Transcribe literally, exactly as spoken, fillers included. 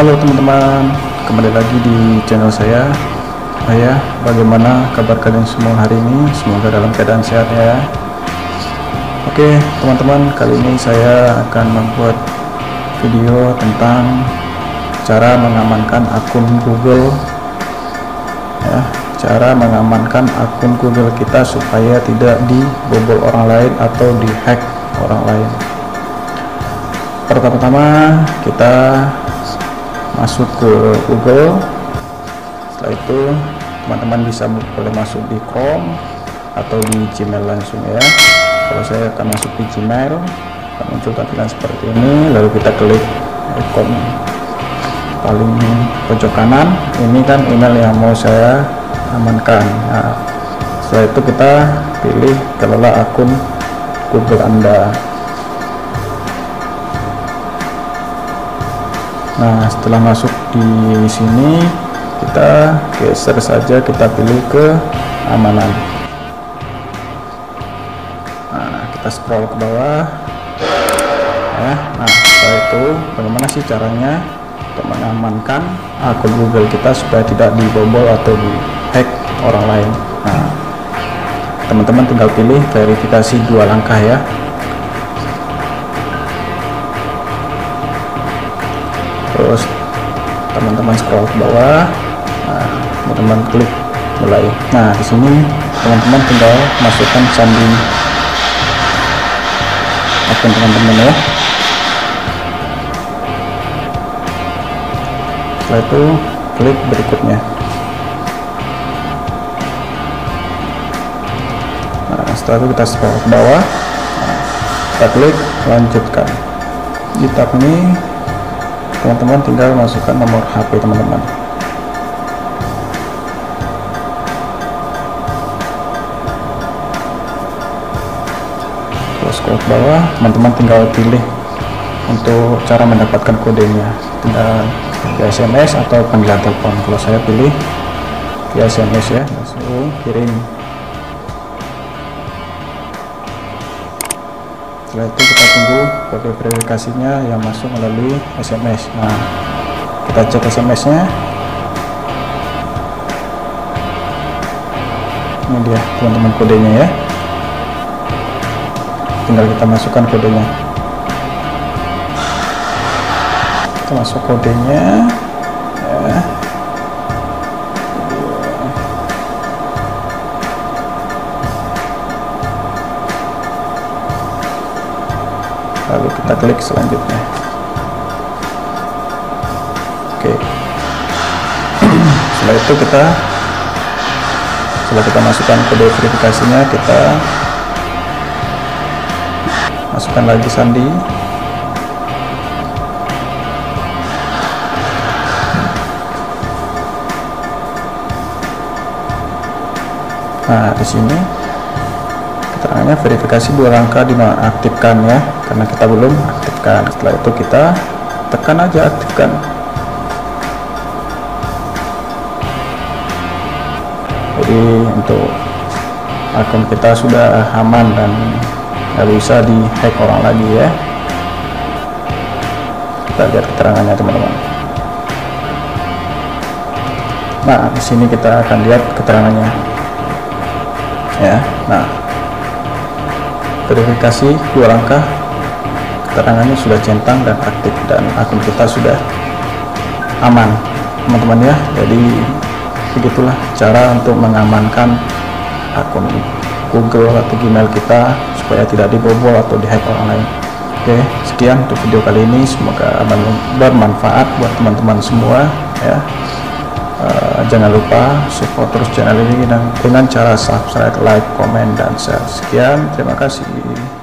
Halo teman-teman, kembali lagi di channel saya. Ayah, bagaimana kabar kalian semua hari ini? Semoga dalam keadaan sehat ya. Oke teman-teman, kali ini saya akan membuat video tentang cara mengamankan akun Google ya, cara mengamankan akun Google kita supaya tidak dibobol orang lain atau dihack orang lain. Pertama-tama kita masuk ke Google, setelah itu teman-teman bisa boleh masuk di Chrome atau di Gmail langsung ya. Kalau saya akan masuk di Gmail, akan muncul tampilan seperti ini, lalu kita klik ikon paling pojok kanan, ini kan email yang mau saya amankan. Nah, setelah itu kita pilih kelola akun Google Anda. Nah, setelah masuk di sini, kita geser saja, kita pilih ke keamanan. Nah, kita scroll ke bawah. Nah, nah setelah itu bagaimana sih caranya untuk mengamankan akun Google kita supaya tidak dibobol atau dihack orang lain? Nah, teman-teman tinggal pilih verifikasi dua langkah ya. Terus teman-teman scroll ke bawah, nah, teman-teman klik mulai. Nah, di sini teman-teman tinggal masukkan sandi akun teman-teman ya. Setelah itu klik berikutnya. Nah, setelah itu kita scroll ke bawah, nah, kita klik lanjutkan. Di tab ini teman-teman tinggal masukkan nomor H P teman-teman. Terus scroll ke bawah, teman-teman tinggal pilih untuk cara mendapatkan kodenya, tinggal via S M S atau panggilan telepon. Kalau saya pilih via S M S ya, langsung kirim. Setelah itu kita tunggu kode verifikasinya yang masuk melalui S M S. Nah, kita cek S M S-nya. Ini dia teman-teman kodenya ya. Tinggal kita masukkan kodenya. Kita masuk kodenya. Ya. Lalu kita klik selanjutnya. Oke. Setelah itu kita setelah kita masukkan kode verifikasinya, kita masukkan lagi sandi. Nah, di sini keterangannya verifikasi dua langkah dinonaktifkan ya, karena kita belum aktifkan. Setelah itu kita tekan aja aktifkan. Jadi untuk akun kita sudah aman dan nggak bisa di hack orang lagi ya. Kita lihat keterangannya teman-teman. Nah, di sini kita akan lihat keterangannya ya. Nah, verifikasi dua langkah, keterangannya sudah centang dan aktif dan akun kita sudah aman teman-teman ya. Jadi begitulah cara untuk mengamankan akun Google atau Gmail kita supaya tidak dibobol atau dihack orang lain. Oke, sekian untuk video kali ini, semoga bermanfaat buat teman-teman semua ya. Uh, jangan lupa support terus channel ini dengan, dengan cara subscribe, like, komen, dan share. Sekian, terima kasih.